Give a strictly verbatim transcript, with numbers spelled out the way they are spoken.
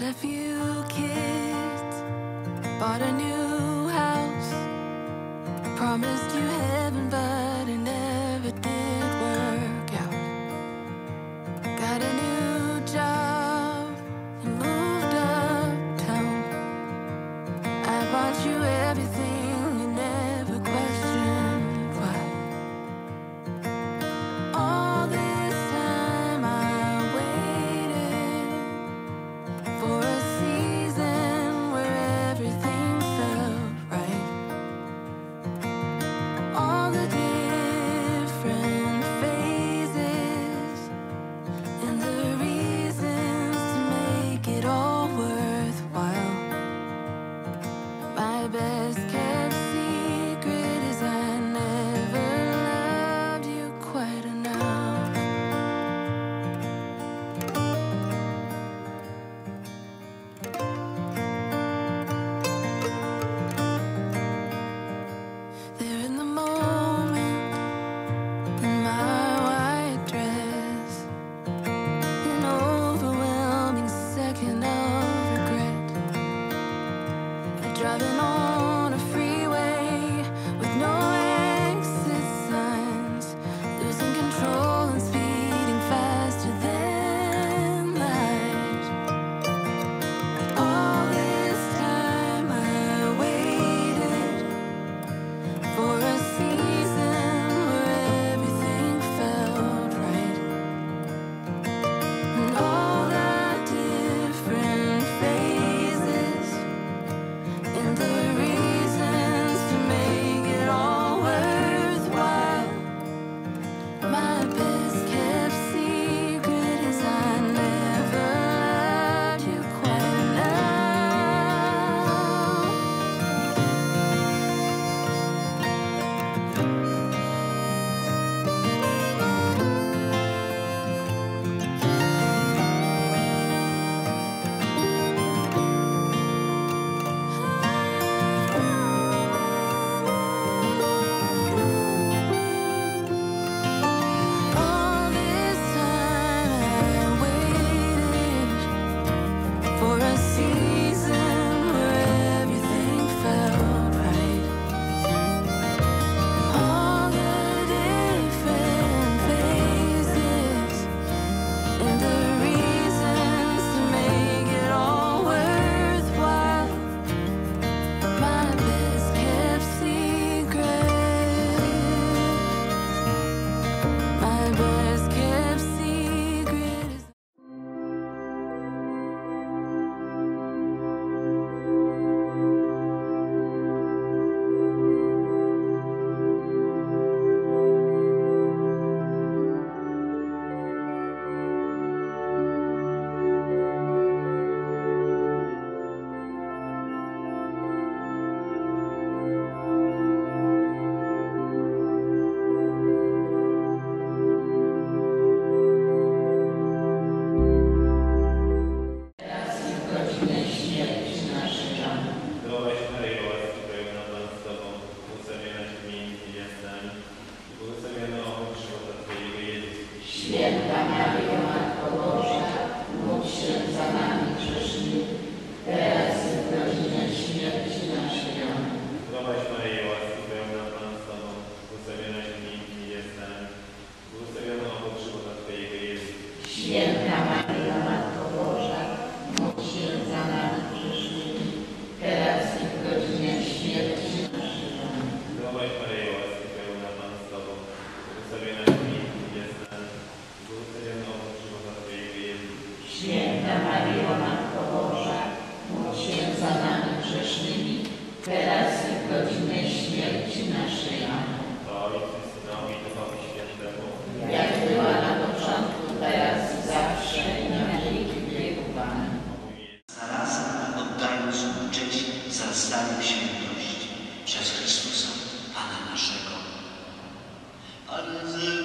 Had a few kids, bought a new house, promised you heaven, but it never did work out. Got a new job and moved uptown. I bought you everything, you never questioned why. All this time I waited for a season where everything felt right. All the different phases and the reasons to make it all worthwhile. My best kept secret is I never loved you quite enough. There in the moment, in my white dress, an overwhelming second of regret. Driving on a freeway with no exit signs, losing control and speeding faster than light. All this time I waited for a season where everything felt right. And all the different phases and the reasons to make it all worthwhile. My best kept secret is I never loved you quite enough. All this time I waited for a season where everything felt right. All the different phases and the reasons to make it all worthwhile. My best kept secret. My best kept secret is Święta Maryjo, Matko Boża, módl się za nami grzesznymi, teraz i w godzinę śmierci naszej. Amen. Zdrowaś Maryjo, łaski pełna Pan z Tobą, błogosławionaś między niewiastami, błogosławiony owoc żywota Twojego Jezus. Święta Maryjo, Matko Boża, módl się za nami grzesznymi, teraz i w godzinę śmierci naszej. Amen. Zdrowaś Maryjo, łaski pełna Pan z Tobą, błogosławionaś między niewiastami, błogosławiony owoc żywota Twojego Jezus. Święta Maryjo, Matko Boża, módl się za nami grzesznymi, teraz i w godzinę śmierci naszej. Amen. To Ojcu, Synowi i Duchowi Świętemu. Jak była na początku, teraz i zawsze i na wieki wieków. Amen. Zarazem oddając cześć za zdanie świętości przez Chrystusa Pana naszego. Ale